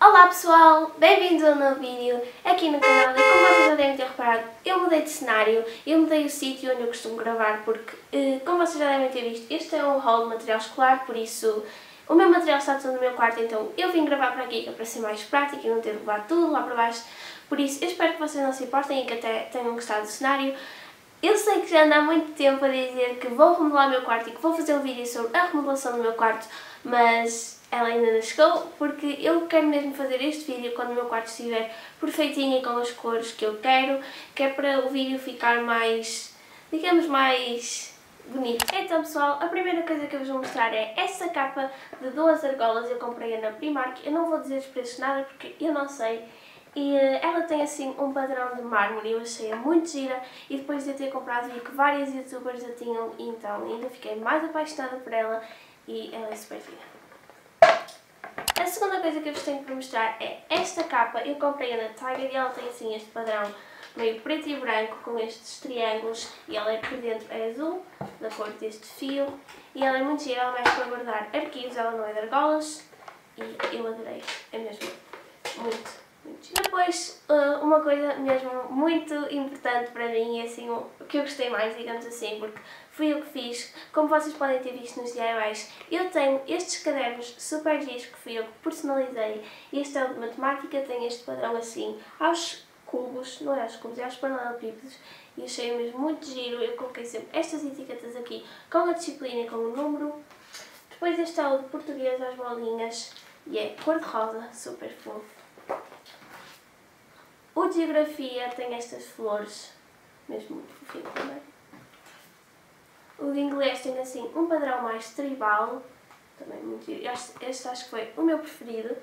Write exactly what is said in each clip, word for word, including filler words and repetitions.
Olá pessoal, bem-vindos a um novo vídeo aqui no canal e como vocês já devem ter reparado, eu mudei de cenário, eu mudei o sítio onde eu costumo gravar porque, como vocês já devem ter visto, este é um hall de material escolar, por isso o meu material está todo no meu quarto, então eu vim gravar para aqui para ser mais prático e não ter de levar tudo lá para baixo, por isso eu espero que vocês não se importem e que até tenham gostado do cenário. Eu sei que já ando há muito tempo a dizer que vou remodelar o meu quarto e que vou fazer um vídeo sobre a remodelação do meu quarto, mas ela ainda não chegou porque eu quero mesmo fazer este vídeo quando o meu quarto estiver perfeitinho e com as cores que eu quero, que é para o vídeo ficar mais, digamos, mais bonito. Então pessoal, a primeira coisa que eu vos vou mostrar é essa capa de duas argolas, eu comprei-a na Primark, eu não vou dizer os preços nada porque eu não sei. E ela tem assim um padrão de mármore, eu achei-a muito gira e depois de ter comprado vi que várias youtubers a tinham, então ainda fiquei mais apaixonada por ela e ela é super gira. A segunda coisa que eu vos tenho para mostrar é esta capa, eu comprei-a na Tiger e ela tem assim este padrão meio preto e branco com estes triângulos e ela é por dentro é azul, da cor deste fio, e ela é muito gira, ela mexe para guardar arquivos, ela não é de argolas e eu adorei, é mesmo muito. Depois, uma coisa mesmo muito importante para mim e assim o que eu gostei mais, digamos assim, porque fui eu que fiz, como vocês podem ter visto nos D I Ys, eu tenho estes cadernos super giros que fui eu que personalizei, este é o de matemática, tem este padrão assim aos cubos, não é aos cubos, é aos paralelepípedos e achei mesmo muito giro, eu coloquei sempre estas etiquetas aqui com a disciplina e com o número. Depois este é o de português às bolinhas e é cor-de-rosa, super fofo. O de geografia tem estas flores, mesmo muito fofinho também. O de inglês tem assim um padrão mais tribal, também muito giro. Este, este acho que foi o meu preferido.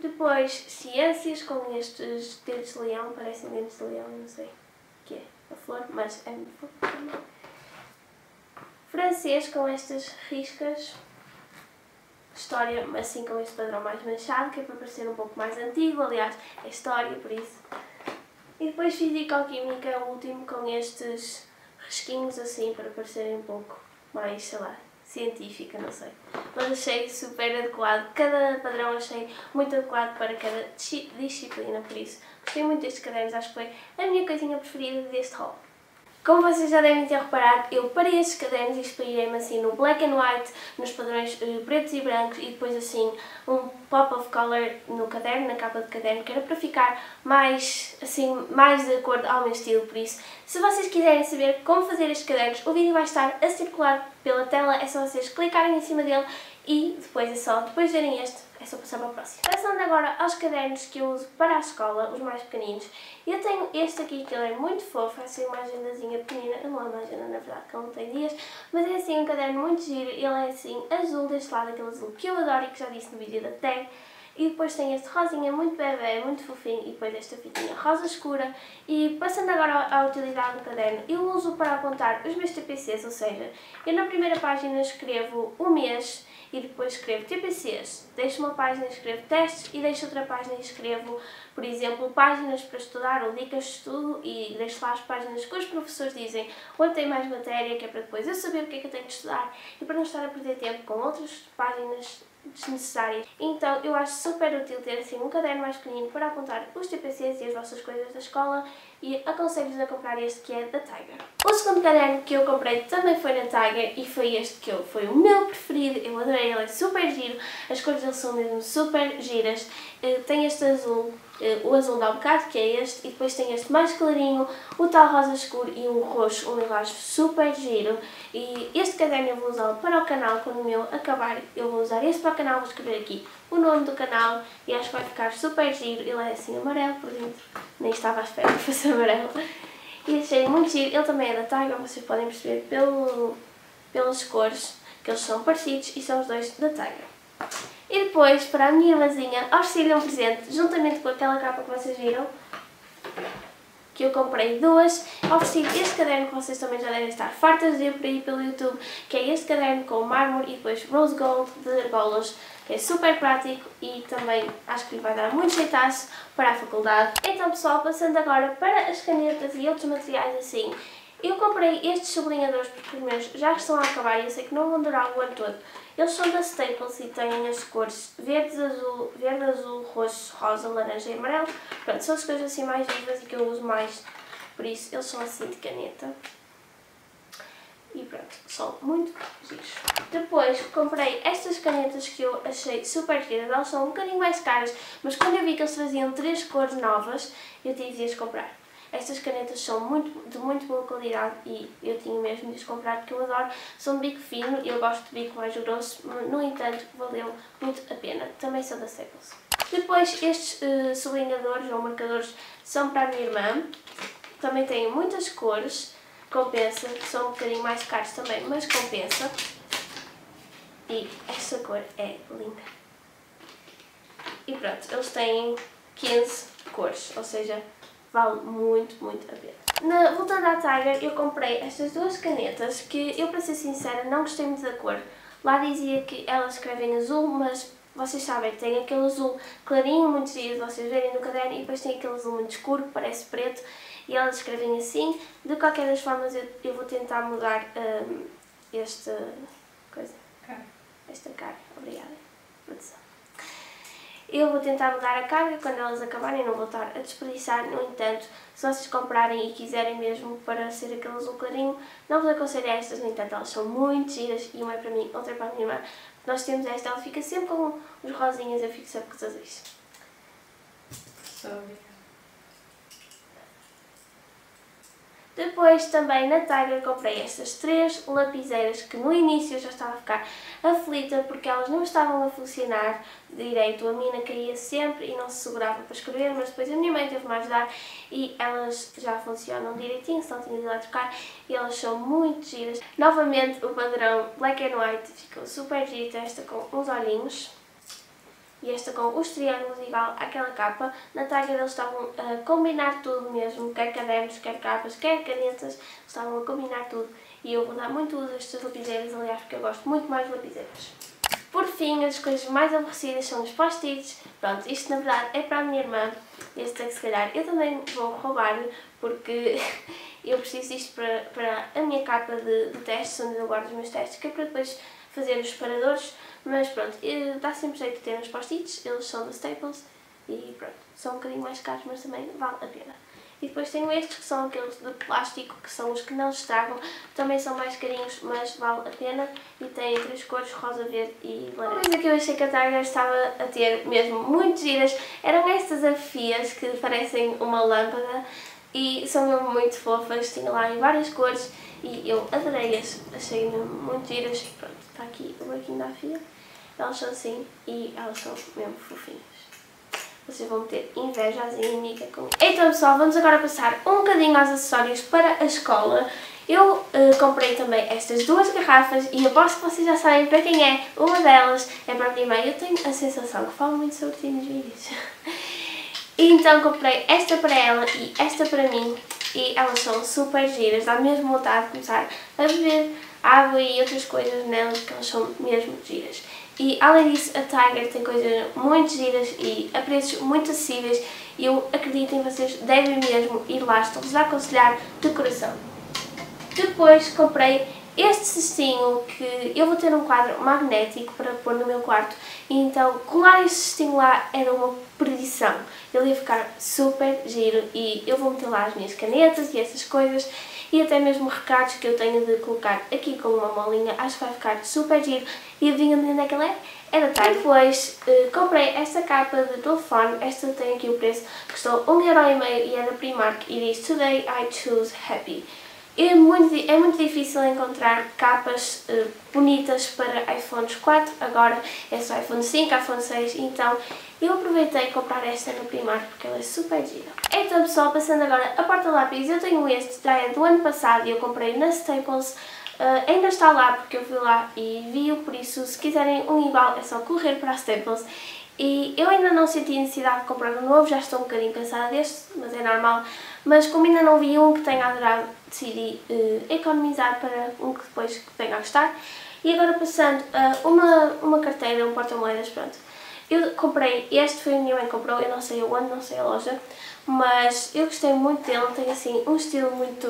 Depois ciências com estes dedos de leão, parecem dedos de leão, não sei o que é a flor, mas é muito fofo também. Francês com estas riscas. História, assim com este padrão mais manchado, que é para parecer um pouco mais antigo, aliás, é história, por isso. E depois físico-química é o último, com estes risquinhos assim, para parecerem um pouco mais, sei lá, científica, não sei. Mas achei super adequado, cada padrão achei muito adequado para cada disciplina, por isso gostei muito destes cadernos, acho que foi a minha coisinha preferida deste haul. Como vocês já devem ter reparado, eu parei estes cadernos e inspirei-me assim no black and white, nos padrões pretos e brancos e depois assim um pop of color no caderno, na capa de caderno, que era para ficar mais, assim, mais de acordo ao meu estilo, por isso. Se vocês quiserem saber como fazer estes cadernos, o vídeo vai estar a circular pela tela, é só vocês clicarem em cima dele e depois é só, depois de verem este, é só passar para o próximo. Passando agora aos cadernos que eu uso para a escola, os mais pequeninos, eu tenho este aqui que ele é muito fofo, é assim uma agendazinha pequenina, não é uma agenda na verdade que ele não tem dias, mas é assim um caderno muito giro, ele é assim azul deste lado, aquele azul que eu adoro e que já disse no vídeo da tag, e depois tem este rosinha muito bebê, muito fofinho, e depois esta fitinha rosa escura, e passando agora à utilidade do caderno, eu uso para apontar os meus T P Cs, ou seja, eu na primeira página escrevo o mês, e depois escrevo T P Cs, deixo uma página e escrevo testes e deixo outra página e escrevo, por exemplo, páginas para estudar ou dicas de estudo e deixo lá as páginas que os professores dizem onde tem mais matéria, que é para depois eu saber o que é que eu tenho que estudar e para não estar a perder tempo com outras páginas desnecessárias. Então eu acho super útil ter assim um caderno mais pequenino para apontar os T P Cs e as vossas coisas da escola e aconselho-vos a comprar este que é da Tiger. O segundo caderno que eu comprei também foi na Tiger e foi este que eu, foi o meu preferido, eu adorei, ele é super giro, as cores dele são mesmo super giras, tem este azul, o azul dá um bocado que é este e depois tem este mais clarinho, o tal rosa escuro e um roxo, um lilás super giro e este caderno eu vou usá-lo para o canal, quando o meu acabar eu vou usar este para o canal, vou escrever aqui o nome do canal e acho que vai ficar super giro, ele é assim amarelo por dentro, nem estava à espera que fosse amarelo e achei muito giro, ele também é da Tiger, vocês podem perceber pelo, pelas cores que eles são parecidos e são os dois da Tiger. E depois, para a minha irmãzinha, ofereci-lhe um presente juntamente com aquela capa que vocês viram que eu comprei duas. Ofereci este caderno que vocês também já devem estar fartas de ver por aí pelo YouTube, que é este caderno com mármore e depois rose gold de bolos, que é super prático e também acho que lhe vai dar muito jeitaço para a faculdade. Então pessoal, passando agora para as canetas e outros materiais assim, eu comprei estes sublinhadores porque os meus já estão a acabar e eu sei que não vão durar o ano todo. Eles são da Staples e têm as cores verdes, azul, verde, azul, roxo, rosa, laranja e amarelo. Pronto, são as cores assim mais vivas e que eu uso mais, por isso eles são assim de caneta. E pronto, são muito giros. Depois comprei estas canetas que eu achei super giras. Elas são um bocadinho mais caras, mas quando eu vi que eles faziam três cores novas, eu tive de as comprar. Estas canetas são muito, de muito boa qualidade e eu tinha mesmo de as comprar porque eu adoro. São de bico fino e eu gosto de bico mais grosso, mas, no entanto, valeu muito a pena. Também são da Staples. Depois estes uh, sublinhadores ou marcadores são para a minha irmã. Também têm muitas cores, compensa, são um bocadinho mais caros também, mas compensa. E esta cor é linda. E pronto, eles têm quinze cores, ou seja, vale muito, muito a pena. Na, voltando à Tiger, eu comprei estas duas canetas que eu, para ser sincera, não gostei muito da cor. Lá dizia que elas escrevem azul, mas vocês sabem, tem aquele azul clarinho, muitos dias vocês verem no caderno, e depois tem aquele azul muito escuro, que parece preto, e elas escrevem assim. De qualquer das formas, eu, eu vou tentar mudar hum, esta coisa. Cara. Esta cara. Obrigada. Produção. Eu vou tentar mudar a carga quando elas acabarem, não vou estar a desperdiçar. No entanto, se vocês comprarem e quiserem mesmo para ser aquele azul clarinho, não vos aconselho estas, no entanto, elas são muito giras e uma é para mim, outra é para a minha irmã. Nós temos esta, ela fica sempre com os rosinhas, eu fico sempre com os azuis. Depois também na Tiger comprei estas três lapiseiras que no início eu já estava a ficar aflita porque elas não estavam a funcionar direito, a mina caía sempre e não se segurava para escrever, mas depois a minha mãe teve-me a ajudar e elas já funcionam direitinho, só tinha de lá trocar e elas são muito giras. Novamente o padrão black and white ficou super giro, esta com uns olhinhos e esta com os triângulos igual àquela capa. Na Tiger eles estavam a combinar tudo mesmo, quer cadernos, quer capas, quer canetas, estavam a combinar tudo. E eu vou dar muito uso a estas lapiseiras, aliás, porque eu gosto muito mais de lapiseiras. Por fim, as coisas mais aborrecidas são os post-its. Pronto, isto na verdade é para a minha irmã. Este é que se calhar eu também vou roubar-lhe, porque eu preciso disto para, para a minha capa de, de testes, onde eu guardo os meus testes, que é para depois fazer os separadores. Mas pronto, dá sempre jeito de ter uns post-its, eles são da Staples e pronto, são um bocadinho mais caros, mas também vale a pena. E depois tenho estes que são aqueles de plástico, que são os que não se estragam, também são mais carinhos, mas vale a pena e têm três cores, rosa, verde e laranja. Uma coisa que eu achei que a Tiger estava a ter mesmo muito giras eram estas afias que parecem uma lâmpada e são mesmo muito fofas, tinha lá em várias cores e eu adorei-as, achei muito giras e pronto, está aqui o barquinho da afia. Elas são assim e elas são mesmo fofinhas. Vocês vão ter invejazinha em mim comigo. Então pessoal, vamos agora passar um bocadinho aos acessórios para a escola. Eu uh, comprei também estas duas garrafas e aposto que vocês já sabem para quem é. Uma delas é para a minha mãe. Eu tenho a sensação que falo muito sobre ti nos vídeos. Então comprei esta para ela e esta para mim. E elas são super giras, dá mesmo vontade de começar a beber água e outras coisas nelas, que elas são mesmo giras. E além disso, a Tiger tem coisas muito giras e a preços muito acessíveis e eu acredito em vocês, devem mesmo ir lá, estou-vos a aconselhar de coração. Depois comprei este cestinho que eu vou ter um quadro magnético para pôr no meu quarto, e então colar este cestinho lá era uma perdição. Ele ia ficar super giro e eu vou meter lá as minhas canetas e essas coisas e até mesmo recados que eu tenho de colocar aqui com uma molinha, acho que vai ficar super giro. E adivinha de onde é que ela é? É da Tiger. Depois eh, comprei esta capa de telefone, esta tem aqui o preço, custou um euro e meio e é da Primark e diz Today I choose happy. É muito, é muito difícil encontrar capas eh, bonitas para iPhones quatro, agora é só iPhone cinco, iPhone seis, então eu aproveitei comprar esta no Primark porque ela é super gira. Então pessoal, passando agora a porta-lápis, eu tenho este, já é do ano passado e eu comprei na Staples, uh, ainda está lá porque eu fui lá e vi-o, por isso se quiserem um igual é só correr para a Staples. E eu ainda não senti necessidade de comprar um novo, já estou um bocadinho cansada deste, mas é normal. Mas como ainda não vi um que tenha adorado, decidi uh, economizar para um que depois venha a gostar. E agora passando a uma, uma carteira, um porta-moedas, pronto. Eu comprei, este foi o meu que comprou, eu não sei onde, não sei a loja, mas eu gostei muito dele, tem assim um estilo muito,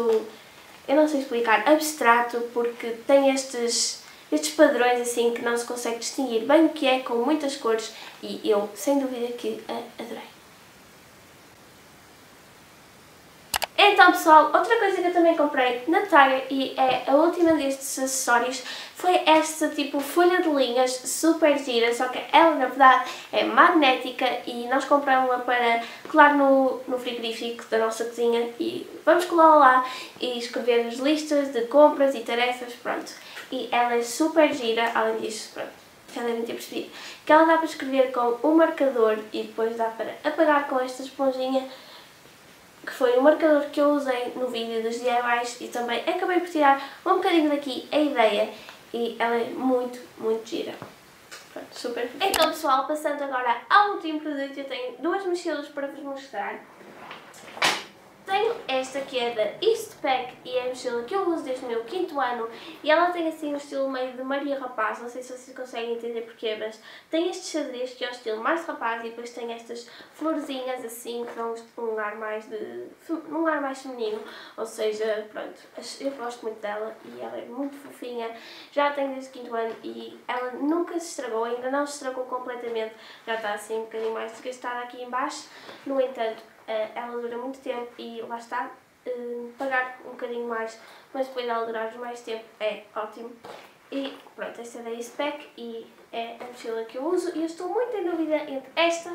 eu não sei explicar, abstrato, porque tem estes, estes padrões assim que não se consegue distinguir bem o que é, com muitas cores, e eu sem dúvida que a adorei. Então pessoal, outra coisa que eu também comprei na Tiger, e é a última destes acessórios, foi esta tipo folha de linhas super gira, só que ela na verdade é magnética e nós compramos-la para colar no, no frigorífico da nossa cozinha e vamos colá-la lá e escrever as listas de compras e tarefas, pronto. E ela é super gira, além disso, pronto. Já devem ter percebido que ela dá para escrever com um marcador e depois dá para apagar com esta esponjinha, que foi o marcador que eu usei no vídeo dos D I Ys e também acabei por tirar um bocadinho daqui a ideia, e ela é muito, muito gira. Pronto, super. Então pessoal, passando agora ao último produto, eu tenho duas mochilas para vos mostrar. Tenho esta que é da Eastpak e é a mochila que eu uso desde o meu quinto ano, e ela tem assim um estilo meio de Maria Rapaz, não sei se vocês conseguem entender porquê, mas tem este xadrez que é o estilo mais rapaz e depois tem estas florzinhas assim que dão um ar mais de um ar mais feminino, ou seja, pronto, eu gosto muito dela e ela é muito fofinha, já a tenho desde o quinto ano e ela nunca se estragou, ainda não se estragou completamente, já está assim um bocadinho mais desgastada aqui em baixo, no entanto, ela dura muito tempo e lá está, pagar um bocadinho mais, mas depois ela durar mais tempo é ótimo. E pronto, esta é da Eastpak e é a mochila que eu uso, e eu estou muito em dúvida entre esta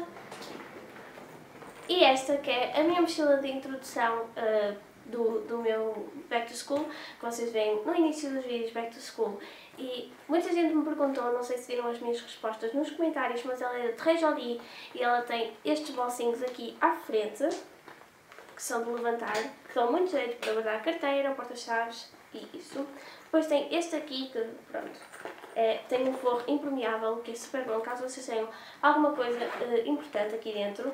e esta, que é a minha mochila de introdução uh, do, do meu Back to School, que vocês veem no início dos vídeos Back to School. E muita gente me perguntou, não sei se viram as minhas respostas nos comentários, mas ela é da Très Joli e ela tem estes bolsinhos aqui à frente, que são de levantar, que dão muito jeito para guardar a carteira, porta-chaves e isso. Depois tem este aqui, que pronto, é, tem um forro impermeável, que é super bom, caso vocês tenham alguma coisa eh, importante aqui dentro.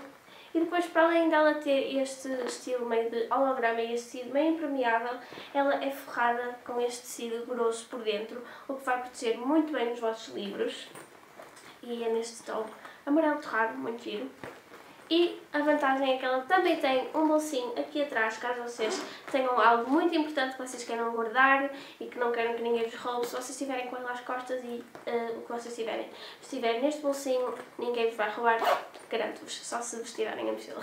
E depois, para além dela ter este estilo meio de holograma e este tecido meio impermeável, ela é forrada com este tecido grosso por dentro, o que vai proteger muito bem os vossos livros. E é neste tom amarelo torrado, muito giro. E a vantagem é que ela também tem um bolsinho aqui atrás, caso vocês tenham algo muito importante que vocês queiram guardar e que não queiram que ninguém vos roube. Se vocês estiverem com ela às costas e uh, o que vocês tiverem, se estiverem neste bolsinho, ninguém vos vai roubar, garanto-vos, só se vos tirarem a mochila.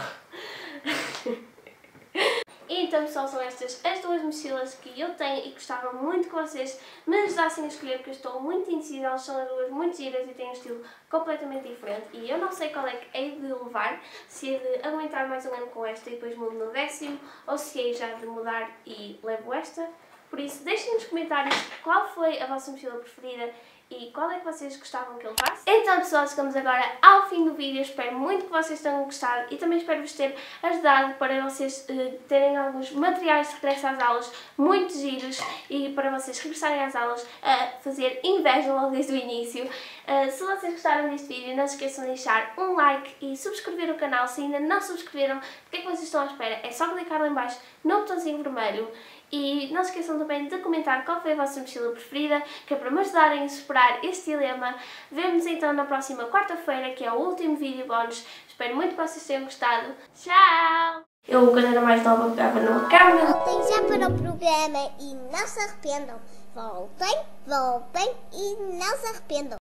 E então pessoal, são estas as duas mochilas que eu tenho e gostava muito que vocês me ajudassem a escolher, porque eu estou muito indecisa, elas são as duas muito giras e têm um estilo completamente diferente e eu não sei qual é que é de levar, se é de aguentar mais um ano com esta e depois mudo no décimo, ou se é já de mudar e levo esta. Por isso, deixem nos comentários qual foi a vossa mochila preferida e qual é que vocês gostavam que eu levasse. Então pessoal, chegamos agora ao fim do vídeo, espero muito que vocês tenham gostado e também espero-vos ter ajudado para vocês uh, terem alguns materiais de regresso às aulas muito giros e para vocês regressarem às aulas a fazer inveja logo desde o início. Uh, se vocês gostaram deste vídeo, não se esqueçam de deixar um like e subscrever o canal se ainda não subscreveram. O que é que vocês estão à espera? É só clicar lá em baixo no botãozinho vermelho. E não se esqueçam também de comentar qual foi a vossa mochila preferida, que é para me ajudarem a superar este dilema. Vemo-nos então na próxima quarta-feira, que é o último vídeo bónus. Espero muito que vocês tenham gostado. Tchau! Eu, quando era mais nova, pegava numa câmera. Voltem já para o programa e não se arrependam. Voltem, voltem e não se arrependam.